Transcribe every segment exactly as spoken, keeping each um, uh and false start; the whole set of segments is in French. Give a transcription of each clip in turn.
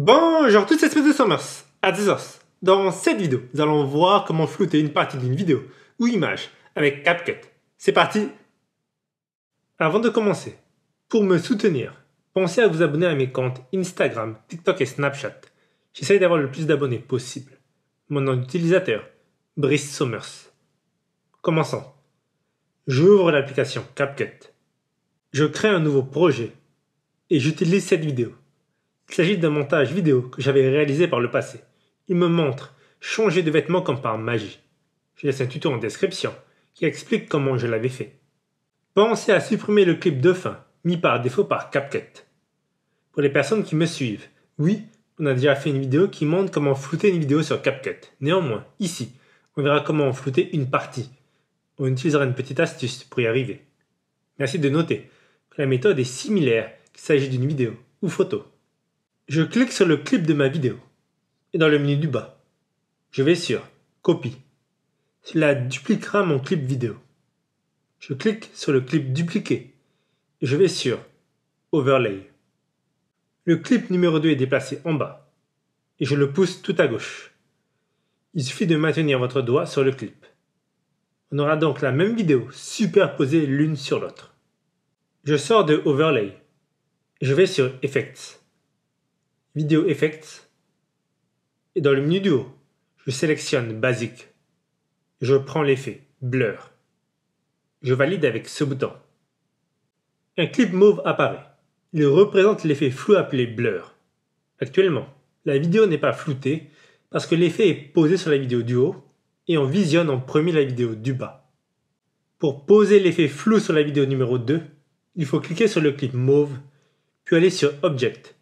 Bonjour toutes, c'est Brice Sommers à Sommers. Dans cette vidéo, nous allons voir comment flouter une partie d'une vidéo ou image avec CapCut. C'est parti! Avant de commencer, pour me soutenir, pensez à vous abonner à mes comptes Instagram, TikTok et Snapchat. J'essaye d'avoir le plus d'abonnés possible. Mon nom d'utilisateur, Brice Sommers. Commençons. J'ouvre l'application CapCut. Je crée un nouveau projet et j'utilise cette vidéo. Il s'agit d'un montage vidéo que j'avais réalisé par le passé. Il me montre changer de vêtements comme par magie. Je laisse un tuto en description qui explique comment je l'avais fait. Pensez à supprimer le clip de fin mis par défaut par CapCut. Pour les personnes qui me suivent, oui, on a déjà fait une vidéo qui montre comment flouter une vidéo sur CapCut. Néanmoins, ici, on verra comment flouter une partie. On utilisera une petite astuce pour y arriver. Merci de noter que la méthode est similaire qu'il s'agit d'une vidéo ou photo. Je clique sur le clip de ma vidéo et dans le menu du bas, je vais sur « Copie ». Cela dupliquera mon clip vidéo. Je clique sur le clip dupliqué et je vais sur « Overlay ». Le clip numéro deux est déplacé en bas et je le pousse tout à gauche. Il suffit de maintenir votre doigt sur le clip. On aura donc la même vidéo superposée l'une sur l'autre. Je sors de « Overlay » et je vais sur « Effects ». Vidéo Effects, et dans le menu du haut, je sélectionne Basique. Je prends l'effet Blur. Je valide avec ce bouton. Un clip mauve apparaît. Il représente l'effet flou appelé Blur. Actuellement, la vidéo n'est pas floutée parce que l'effet est posé sur la vidéo du haut et on visionne en premier la vidéo du bas. Pour poser l'effet flou sur la vidéo numéro deux, il faut cliquer sur le clip mauve, puis aller sur Object.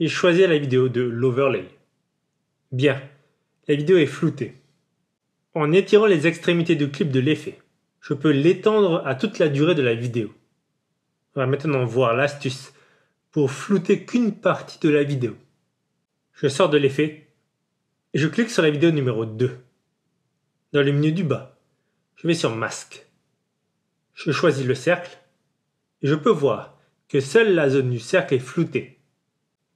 Et choisir la vidéo de l'overlay. Bien, la vidéo est floutée. En étirant les extrémités du clip de l'effet, je peux l'étendre à toute la durée de la vidéo. On va maintenant voir l'astuce pour flouter qu'une partie de la vidéo. Je sors de l'effet et je clique sur la vidéo numéro deux. Dans le menu du bas, je vais sur Masque. Je choisis le cercle et je peux voir que seule la zone du cercle est floutée.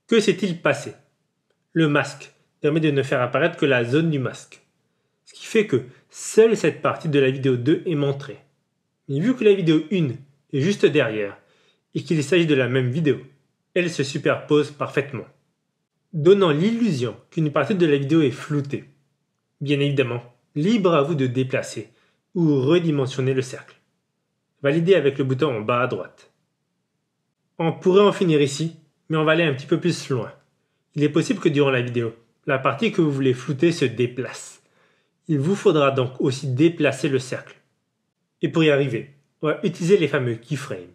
Que s'est-il passé? Le masque permet de ne faire apparaître que la zone du masque, ce qui fait que seule cette partie de la vidéo deux est montrée. Mais vu que la vidéo un est juste derrière et qu'il s'agit de la même vidéo, elle se superpose parfaitement, donnant l'illusion qu'une partie de la vidéo est floutée. Bien évidemment, libre à vous de déplacer ou redimensionner le cercle. Validez avec le bouton en bas à droite. On pourrait en finir ici. Mais on va aller un petit peu plus loin. Il est possible que durant la vidéo, la partie que vous voulez flouter se déplace. Il vous faudra donc aussi déplacer le cercle. Et pour y arriver, on va utiliser les fameux keyframes.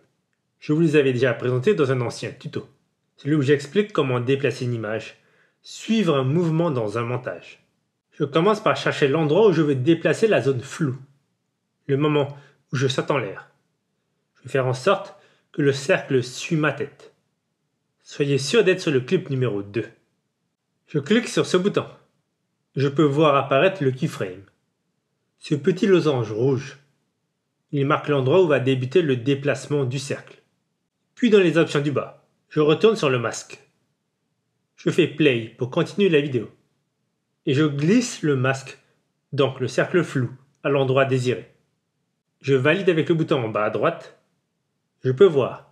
Je vous les avais déjà présentés dans un ancien tuto. Celui où j'explique comment déplacer une image, suivre un mouvement dans un montage. Je commence par chercher l'endroit où je veux déplacer la zone floue. Le moment où je saute en l'air. Je vais faire en sorte que le cercle suit ma tête. Soyez sûr d'être sur le clip numéro deux. Je clique sur ce bouton. Je peux voir apparaître le keyframe. Ce petit losange rouge. Il marque l'endroit où va débuter le déplacement du cercle. Puis dans les options du bas, je retourne sur le masque. Je fais play pour continuer la vidéo. Et je glisse le masque, donc le cercle flou, à l'endroit désiré. Je valide avec le bouton en bas à droite. Je peux voir.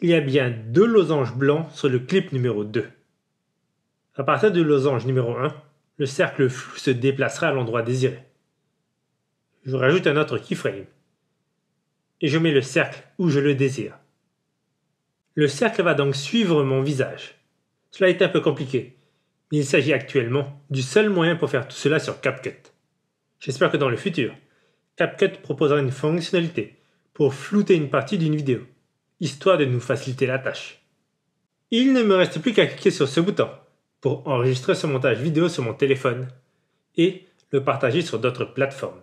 Il y a bien deux losanges blancs sur le clip numéro deux. À partir du losange numéro un, le cercle flou se déplacera à l'endroit désiré. Je rajoute un autre keyframe. Et je mets le cercle où je le désire. Le cercle va donc suivre mon visage. Cela est un peu compliqué, mais il s'agit actuellement du seul moyen pour faire tout cela sur CapCut. J'espère que dans le futur, CapCut proposera une fonctionnalité pour flouter une partie d'une vidéo. Histoire de nous faciliter la tâche. Il ne me reste plus qu'à cliquer sur ce bouton pour enregistrer ce montage vidéo sur mon téléphone et le partager sur d'autres plateformes.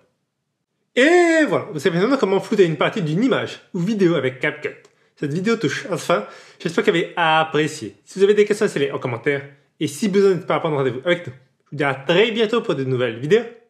Et voilà, vous savez maintenant comment flouter une partie d'une image ou vidéo avec CapCut. Cette vidéo touche à sa fin, j'espère que vous avez apprécié. Si vous avez des questions, laissez-les en commentaire et si besoin, n'hésitez pas à prendre rendez-vous avec nous. Je vous dis à très bientôt pour de nouvelles vidéos.